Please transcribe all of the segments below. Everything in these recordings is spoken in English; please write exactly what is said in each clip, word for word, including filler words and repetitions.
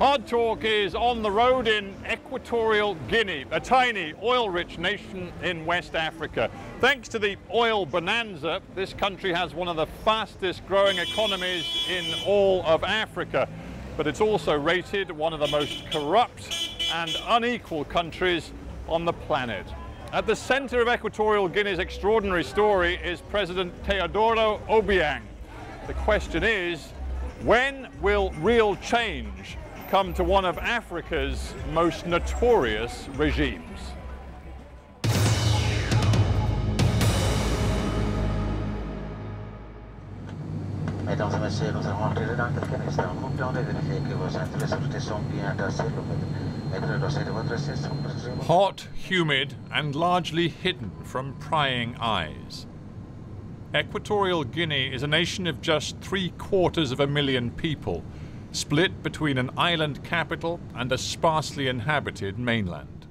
Hardtalk is on the road in Equatorial Guinea, a tiny oil-rich nation in West Africa. Thanks to the oil bonanza, this country has one of the fastest growing economies in all of Africa. But it's also rated one of the most corrupt and unequal countries on the planet. At the center of Equatorial Guinea's extraordinary story is President Teodoro Obiang. The question is, when will real change come to one of Africa's most notorious regimes? Mesdames et messieurs, nous avons entré dans quelques instants. Nous voulons vérifier que vos centres de sécurité sont bien placés. Hot, humid, and largely hidden from prying eyes. Equatorial Guinea is a nation of just three quarters of a million people, split between an island capital and a sparsely inhabited mainland.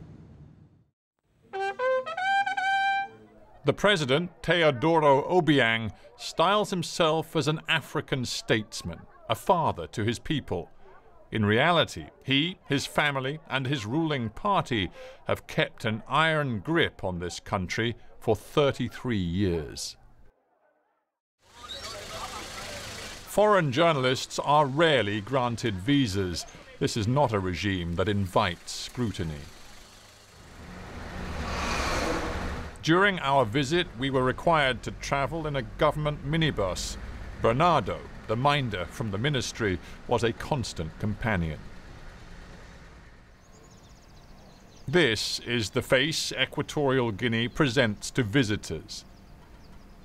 The president, Teodoro Obiang, styles himself as an African statesman, a father to his people. In reality, he, his family, and his ruling party have kept an iron grip on this country for thirty-three years. Foreign journalists are rarely granted visas. This is not a regime that invites scrutiny. During our visit, we were required to travel in a government minibus. Bernardo, the minder from the ministry, was a constant companion. This is the face Equatorial Guinea presents to visitors.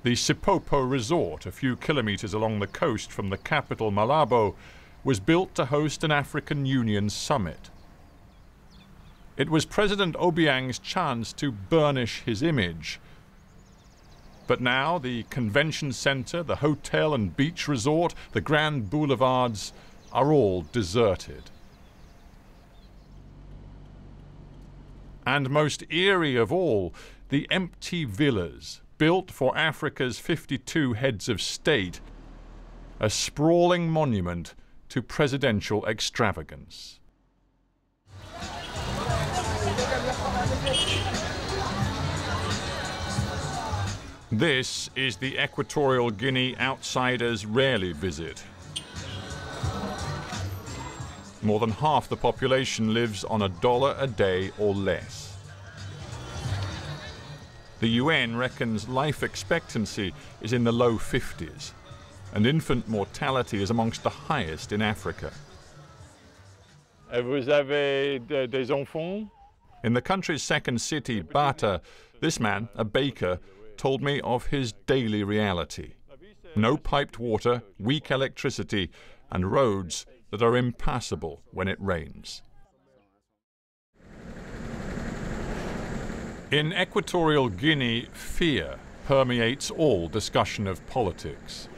The Sipopo resort, a few kilometers along the coast from the capital Malabo, was built to host an African Union summit. It was President Obiang's chance to burnish his image. But now the convention centre, the hotel and beach resort, the grand boulevards are all deserted. And most eerie of all, the empty villas built for Africa's fifty-two heads of state, a sprawling monument to presidential extravagance. This is the Equatorial Guinea outsiders rarely visit. More than half the population lives on a dollar a day or less. The U N reckons life expectancy is in the low fifties, and infant mortality is amongst the highest in Africa. Vous avez des enfants? In the country's second city, Bata, this man, a baker, told me of his daily reality. No piped water, weak electricity, and roads that are impassable when it rains. In Equatorial Guinea, fear permeates all discussion of politics.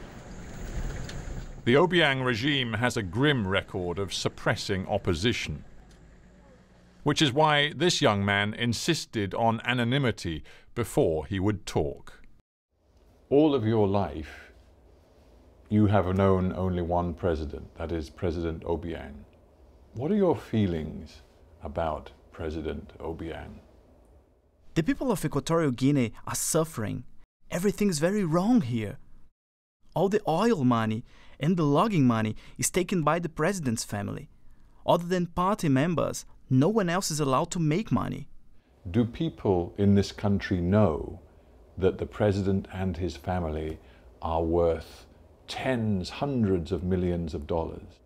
The Obiang regime has a grim record of suppressing opposition, which is why this young man insisted on anonymity before he would talk. All of your life, you have known only one president, that is President Obiang. What are your feelings about President Obiang? The people of Equatorial Guinea are suffering. Everything's very wrong here. All the oil money and the logging money is taken by the president's family. Other than party members, no one else is allowed to make money. Do people in this country know that the president and his family are worth tens, hundreds of millions of dollars?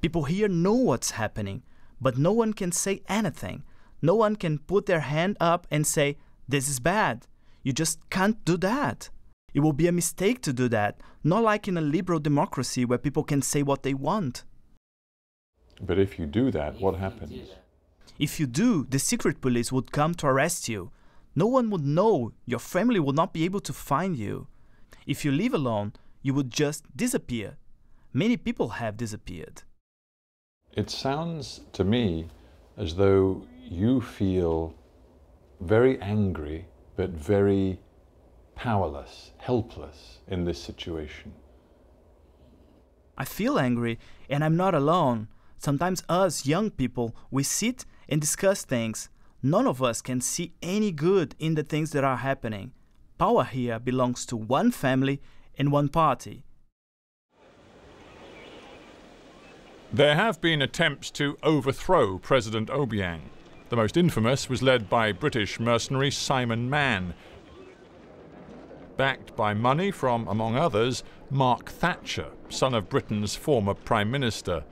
People here know what's happening, but no one can say anything. No one can put their hand up and say, "This is bad. You just can't do that. It will be a mistake to do that." Not like in a liberal democracy where people can say what they want. But if you do that, what happens? If you do, the secret police would come to arrest you. No one would know, your family would not be able to find you. If you live alone, you would just disappear. Many people have disappeared. It sounds to me as though you feel very angry, but very powerless, helpless in this situation. I feel angry, and I'm not alone. Sometimes us, young people, we sit and discuss things. None of us can see any good in the things that are happening. Power here belongs to one family and one party. There have been attempts to overthrow President Obiang. The most infamous was led by British mercenary Simon Mann, backed by money from, among others, Mark Thatcher, son of Britain's former Prime Minister.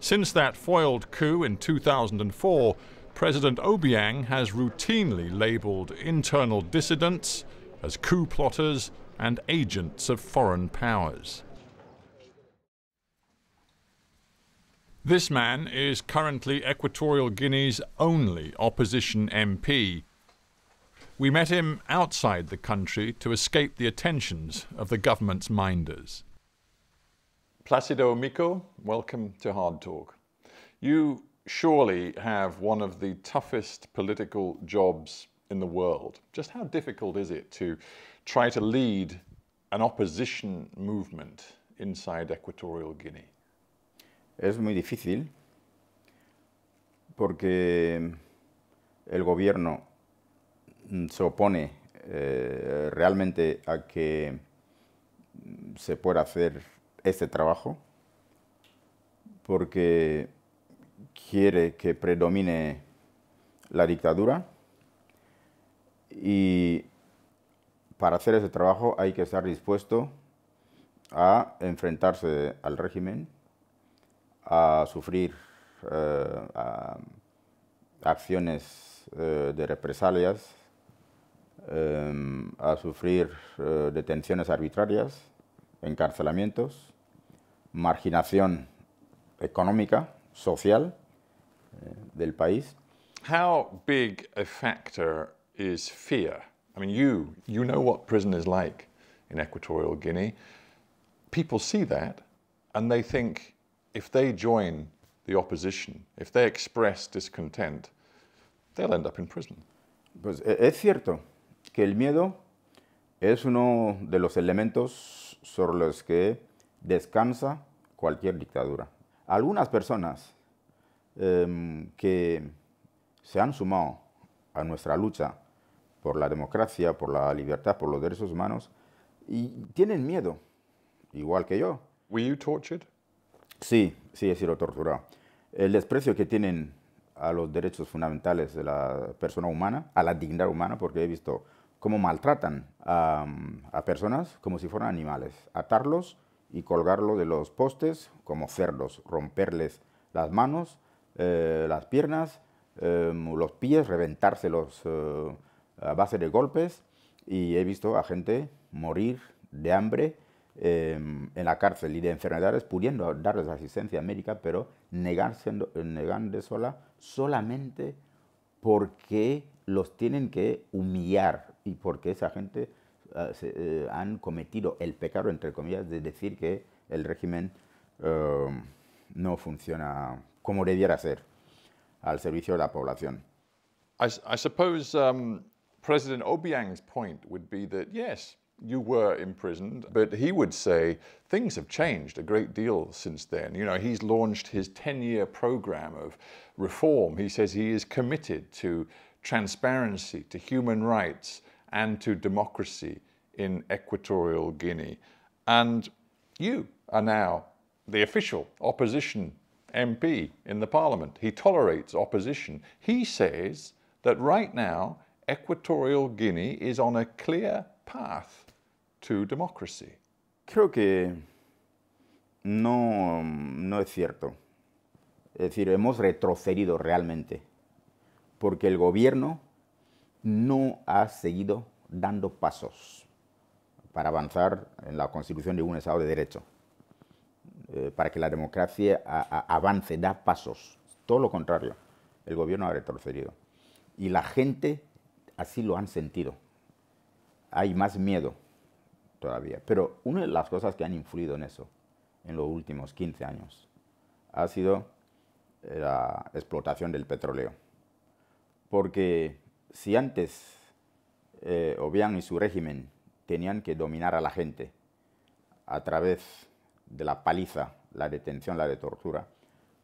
Since that foiled coup in two thousand four, President Obiang has routinely labelled internal dissidents as coup plotters and agents of foreign powers. This man is currently Equatorial Guinea's only opposition M P. We met him outside the country to escape the attentions of the government's minders. Placido Mico, welcome to Hardtalk. You surely have one of the toughest political jobs in the world. Just how difficult is it to try to lead an opposition movement inside Equatorial Guinea? Es muy difícil porque el gobierno se opone eh, realmente a que se pueda hacer este trabajo porque quiere que predomine la dictadura y para hacer ese trabajo hay que estar dispuesto a enfrentarse al régimen, a sufrir uh, a acciones uh, de represalias, um, a sufrir uh, detenciones arbitrarias, encarcelamientos, marginación económica, social uh, del país. How big a factor is fear? I mean, you, you know what prison is like in Equatorial Guinea. People see that and they think, if they join the opposition, if they express discontent, they'll end up in prison. Pues es cierto que el miedo es uno de los elementos sobre los que descansa cualquier dictadura. Algunas personas eh, que se han sumado a nuestra lucha por la democracia, por la libertad, por los derechos humanos, y tienen miedo, igual que yo. Were you tortured? Sí, sí, he sido torturado. El desprecio que tienen a los derechos fundamentales de la persona humana, a la dignidad humana, porque he visto cómo maltratan a, a personas como si fueran animales. Atarlos y colgarlos de los postes como cerdos, romperles las manos, eh, las piernas, eh, los pies, reventárselos eh, a base de golpes. Y he visto a gente morir de hambre Eh, en la cárcel y de enfermedades, pudiendo darles asistencia médica, pero negándoselas solamente porque los tienen que humillar y porque esa gente uh, se, eh, han cometido el pecado, entre comillas, de decir que el régimen uh, no funciona como debiera ser, al servicio de la población. I, I suppose um, President Obiang's point would be that, yes, you were imprisoned, but he would say things have changed a great deal since then. You know, he's launched his ten-year program of reform. He says he is committed to transparency, to human rights, and to democracy in Equatorial Guinea. And you are now the official opposition M P in the parliament. He tolerates opposition. He says that right now, Equatorial Guinea is on a clear path to democracy. Creo que no, no es cierto. Es decir, hemos retrocedido realmente porque el gobierno no ha seguido dando pasos para avanzar en la constitución de un Estado de Derecho, eh, para que la democracia a, a, avance, da pasos. Todo lo contrario, el gobierno ha retrocedido. Y la gente así lo han sentido. Hay más miedo todavía. Pero una de las cosas que han influido en eso, en los últimos quince años, ha sido la explotación del petróleo. Porque si antes eh, Obiang y su régimen tenían que dominar a la gente a través de la paliza la detención, la de tortura,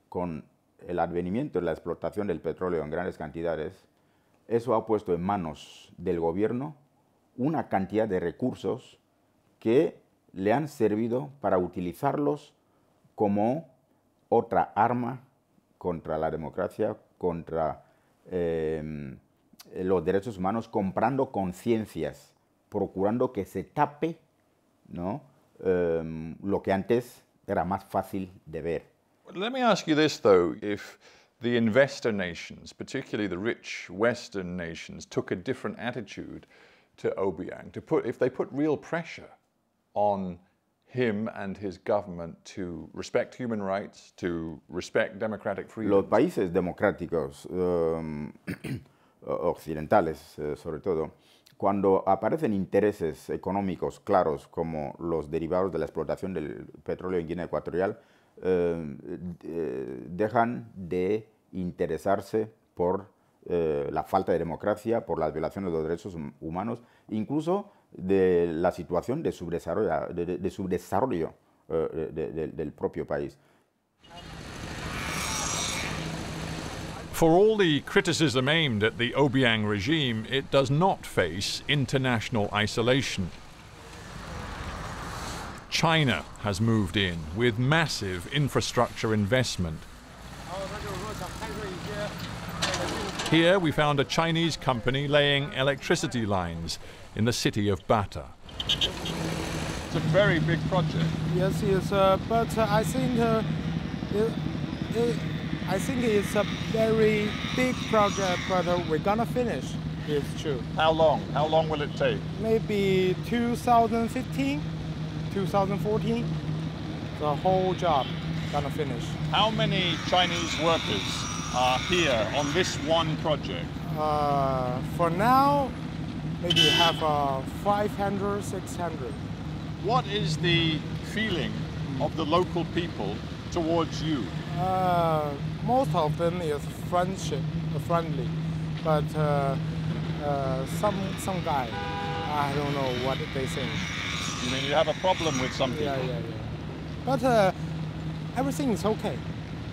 con el advenimiento de la explotación del petróleo en grandes cantidades, eso ha puesto en manos del gobierno una cantidad de recursos que le han servido para utilizarlos como otra arma contra la democracia, contra eh, los derechos humanos, comprando conciencias, procurando que se tape, ¿no? um, lo que antes era más fácil de ver. Let me ask you this, though. If the investor nations, particularly the rich Western nations, took a different attitude to Obiang, to put, if they put real pressure on him and his government to respect human rights, to respect democratic freedom. Los países democráticos um, occidentales, sobre todo, cuando aparecen intereses económicos claros como los derivados de la explotación del petróleo en Guinea Ecuatorial, eh, dejan de interesarse por eh, la falta de democracia, por las violaciones de los derechos humanos, incluso de la situación de subdesarrollo, de, de, de subdesarrollo eh, de, de, del propio país. For all the criticism aimed at the Obiang regime, it does not face international isolation. China has moved in with massive infrastructure investment. Here we found a Chinese company laying electricity lines in the city of Bata. It's a very big project. Yes, yes, uh, but uh, I think uh, it, it, I think it's a very big project, but uh, we're gonna finish. It's true. How long? How long will it take? Maybe two thousand fifteen, two thousand fourteen. The whole job gonna finish. How many Chinese workers are here on this one project? Uh, for now, maybe we have uh, five hundred, six hundred. What is the feeling of the local people towards you? Uh, most of them is friendship, friendly, but uh, uh, some some guy, I don't know what they think. You mean you have a problem with some people? Yeah, yeah, yeah. But uh, everything is okay.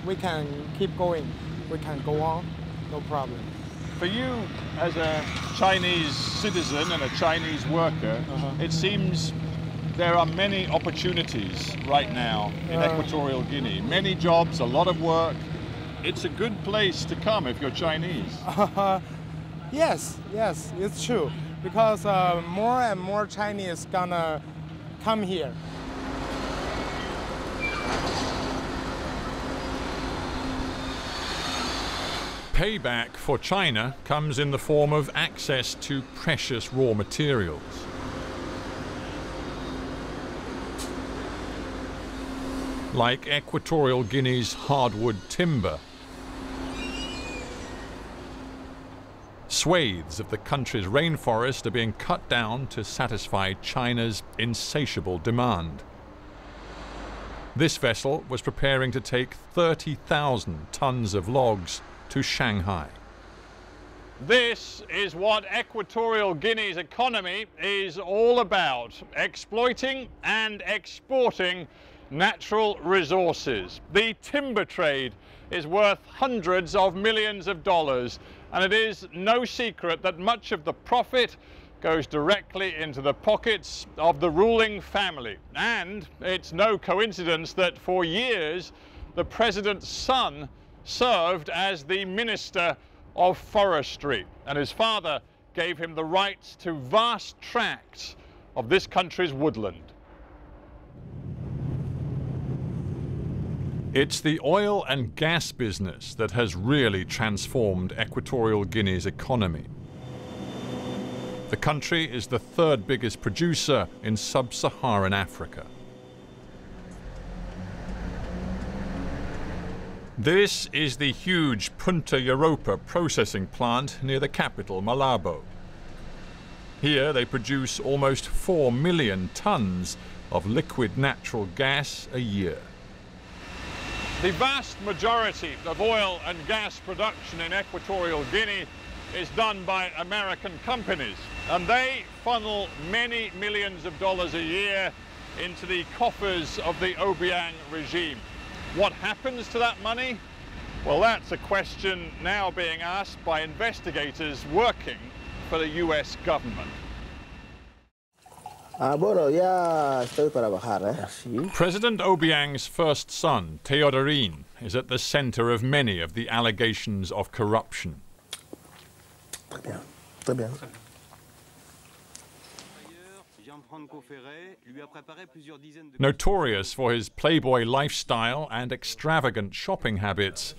We can keep going. We can go on, no problem. For you, as a Chinese citizen and a Chinese worker, uh-huh. it seems there are many opportunities right now in uh, Equatorial Guinea. Many jobs, a lot of work. It's a good place to come if you're Chinese. Uh, yes, yes, it's true. Because uh, more and more Chinese gonna come here. Payback for China comes in the form of access to precious raw materials. Like Equatorial Guinea's hardwood timber. Swathes of the country's rainforest are being cut down to satisfy China's insatiable demand. This vessel was preparing to take thirty thousand tons of logs to Shanghai. This is what Equatorial Guinea's economy is all about, exploiting and exporting natural resources. The timber trade is worth hundreds of millions of dollars, and it is no secret that much of the profit goes directly into the pockets of the ruling family. And it's no coincidence that for years the president's son served as the Minister of Forestry, and his father gave him the rights to vast tracts of this country's woodland. It's the oil and gas business that has really transformed Equatorial Guinea's economy. The country is the third biggest producer in sub-Saharan Africa. This is the huge Punta Europa processing plant near the capital, Malabo. Here they produce almost four million tons of liquid natural gas a year. The vast majority of oil and gas production in Equatorial Guinea is done by American companies, and they funnel many millions of dollars a year into the coffers of the Obiang regime. What happens to that money? Well, that's a question now being asked by investigators working for the U S government. President Obiang's first son, Teodorin, is at the center of many of the allegations of corruption. Notorious for his playboy lifestyle and extravagant shopping habits,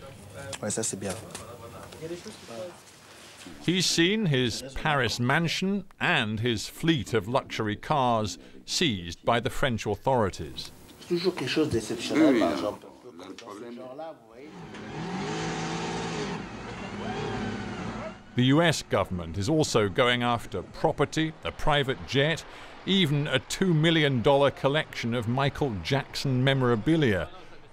he's seen his Paris mansion and his fleet of luxury cars seized by the French authorities. The U S government is also going after property, a private jet, even a two million dollar collection of Michael Jackson memorabilia,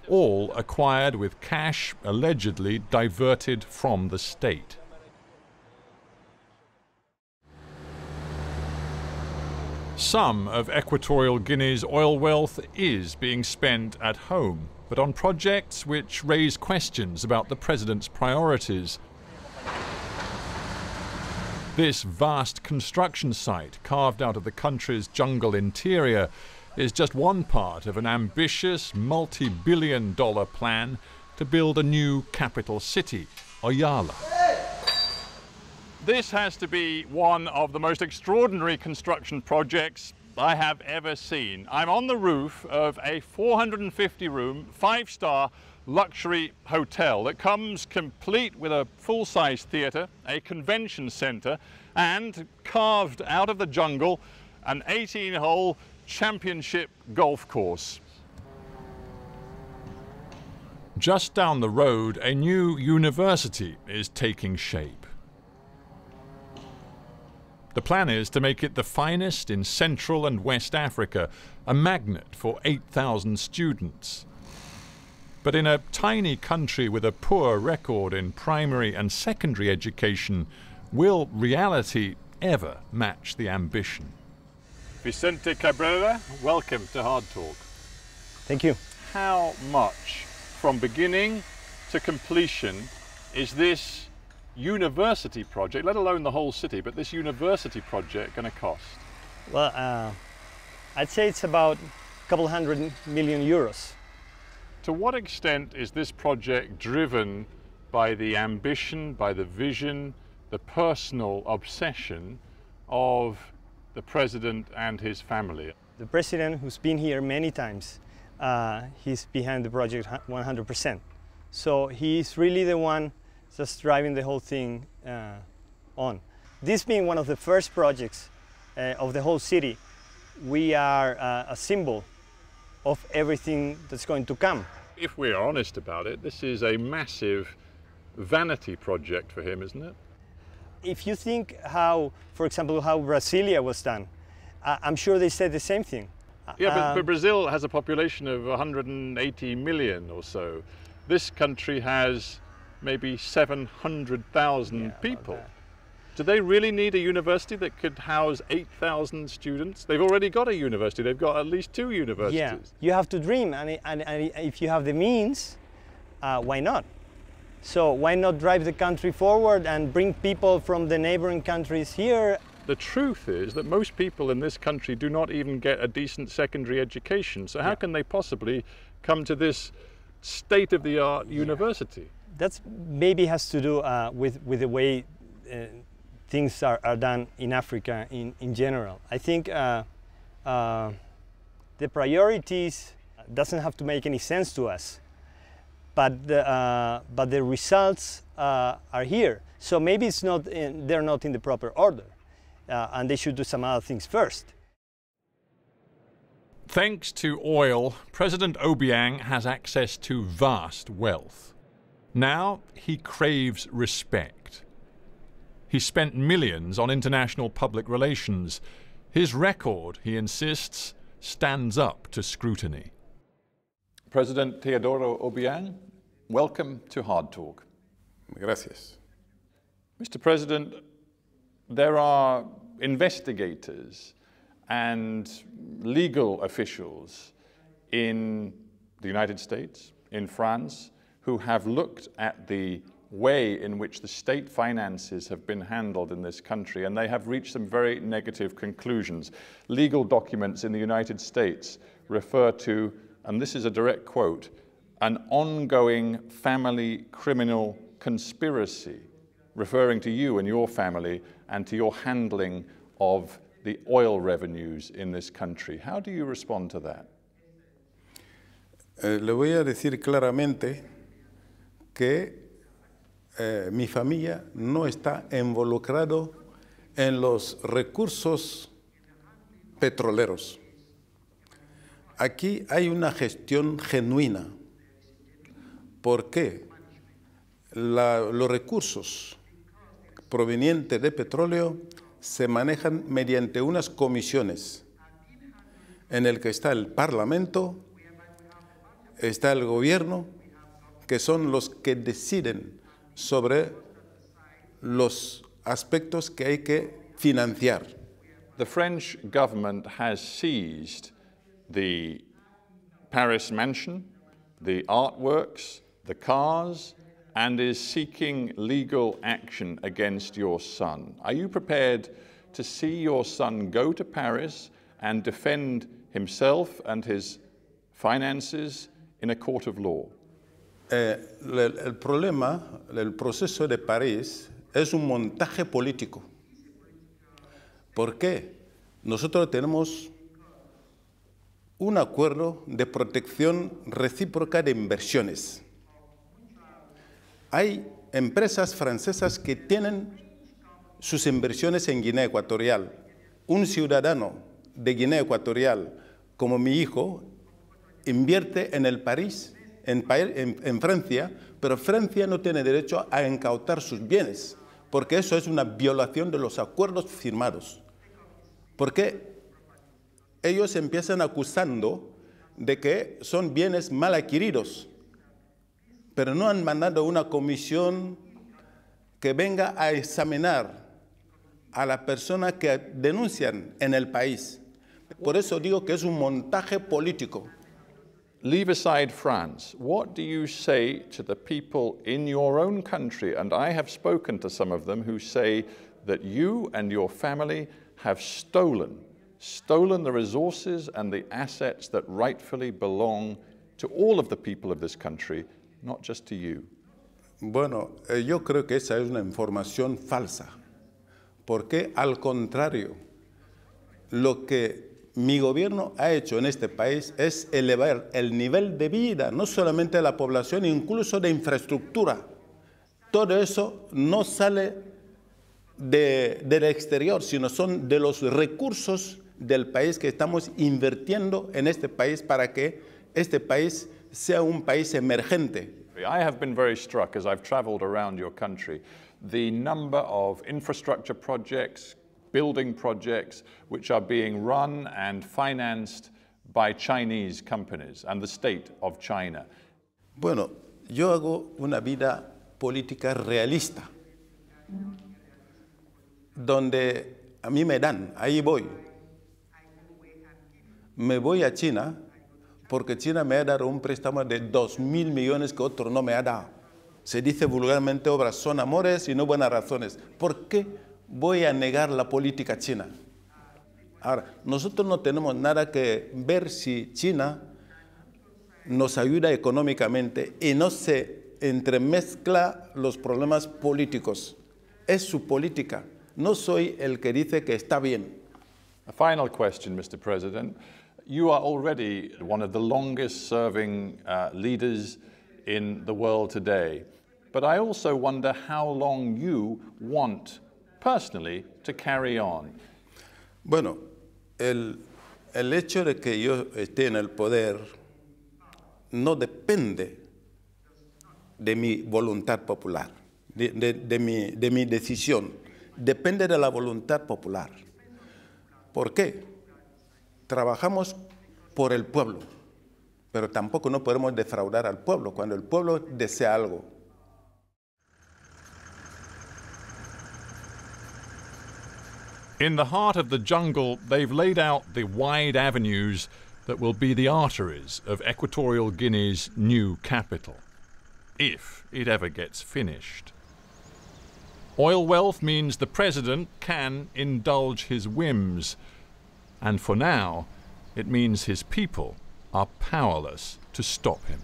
all acquired with cash allegedly diverted from the state. Some of Equatorial Guinea's oil wealth is being spent at home, but on projects which raise questions about the president's priorities. This vast construction site, carved out of the country's jungle interior, is just one part of an ambitious multi-billion dollar plan to build a new capital city, Oyala. This has to be one of the most extraordinary construction projects I have ever seen. I'm on the roof of a four hundred fifty room, five-star luxury hotel that comes complete with a full-size theater, a convention center, and carved out of the jungle, an eighteen hole championship golf course. Just down the road, a new university is taking shape. The plan is to make it the finest in Central and West Africa, a magnet for eight thousand students. But in a tiny country with a poor record in primary and secondary education, will reality ever match the ambition? Vicente Cabrera, welcome to Hardtalk. Thank you. How much, from beginning to completion, is this university project, let alone the whole city, but this university project going to cost? Well, uh, I'd say it's about a couple hundred million euros. To what extent is this project driven by the ambition, by the vision, the personal obsession of the president and his family? The president, who's been here many times, uh, he's behind the project one hundred percent. So he's really the one just driving the whole thing uh, on. This being one of the first projects uh, of the whole city, we are uh, a symbol of everything that's going to come. If we are honest about it, this is a massive vanity project for him, isn't it? If you think how, for example, how Brasilia was done, uh, I'm sure they said the same thing. Yeah, uh, but, but Brazil has a population of one hundred eighty million or so. This country has maybe seven hundred thousand yeah, people. Do they really need a university that could house eight thousand students? They've already got a university. They've got at least two universities. Yeah, you have to dream, and, and, and if you have the means, uh, why not? So why not drive the country forward and bring people from the neighboring countries here? The truth is that most people in this country do not even get a decent secondary education. So how yeah. can they possibly come to this state-of-the-art yeah. university? That maybe has to do uh, with, with the way uh, things are, are done in Africa in, in general. I think uh, uh, the priorities doesn't have to make any sense to us, but the, uh, but the results uh, are here. So maybe it's not in, they're not in the proper order, uh, and they should do some other things first. Thanks to oil, President Obiang has access to vast wealth. Now he craves respect. He spent millions on international public relations. His record, he insists, stands up to scrutiny. President Teodoro Obiang, welcome to Hard Talk. Gracias. Mister President, there are investigators and legal officials in the United States, in France, who have looked at the way in which the state finances have been handled in this country, and they have reached some very negative conclusions. Legal documents in the United States refer to, and this is a direct quote, an ongoing family criminal conspiracy, referring to you and your family and to your handling of the oil revenues in this country. How do you respond to that? Eh, le voy a decir claramente que eh, mi familia no está involucrado en los recursos petroleros. Aquí hay una gestión genuina. ¿Por qué? La, los recursos provenientes de petróleo se manejan mediante unas comisiones en el que está el Parlamento, está el gobierno, que son los que deciden sobre los aspectos que hay que financiar. The French government has seized the Paris mansion, the artworks, the cars, and is seeking legal action against your son. Are you prepared to see your son go to Paris and defend himself and his finances in a court of law? Eh, el, el problema, el proceso de París es un montaje político. ¿Por qué? Nosotros tenemos un acuerdo de protección recíproca de inversiones. Hay empresas francesas que tienen sus inversiones en Guinea Ecuatorial. Un ciudadano de Guinea Ecuatorial, como mi hijo, invierte en el París, en, en, en Francia, pero Francia no tiene derecho a incautar sus bienes, porque eso es una violación de los acuerdos firmados. Porque ellos empiezan acusando de que son bienes mal adquiridos, pero no han mandado una comisión que venga a examinar a las personas que denuncian en el país. Por eso digo que es un montaje político. Leave aside France. What do you say to the people in your own country? And I have spoken to some of them who say that you and your family have stolen, stolen the resources and the assets that rightfully belong to all of the people of this country, not just to you. Bueno, yo creo que esa es una información falsa, porque al contrario, lo que mi gobierno ha hecho en este país es elevar el nivel de vida, no solamente de la población, incluso de infraestructura. Todo eso no sale de, del exterior, sino son de los recursos del país que estamos invirtiendo en este país para que este país sea un país emergente. I have been very struck as I've traveled around your country, the number of infrastructure projects, building projects, which are being run and financed by Chinese companies and the state of China. Bueno, yo hago una vida política realista, donde a mí me dan, ahí voy. Me voy a China, porque China me ha dado un préstamo de dos mil millones que otro no me ha dado. Se dice vulgarmente, obras son amores y no buenas razones. ¿Por qué voy a negar la política china? Ahora, nosotros no tenemos nada que ver si China nos ayuda económicamente y no se entremezcla los problemas políticos. Es su política. No soy el que dice que está bien. A final question, Mister President. You are already one of the longest-serving uh, leaders in the world today. But I also wonder how long you want, personally, to carry on. Bueno, el, el hecho de que yo esté en el poder no depende de mi voluntad popular, de, de, de, mi, de mi decisión. Depende de la voluntad popular. ¿Por qué? Trabajamos por el pueblo, pero tampoco no podemos defraudar al pueblo cuando el pueblo desea algo. In the heart of the jungle, they've laid out the wide avenues that will be the arteries of Equatorial Guinea's new capital, if it ever gets finished. Oil wealth means the president can indulge his whims, and for now, it means his people are powerless to stop him.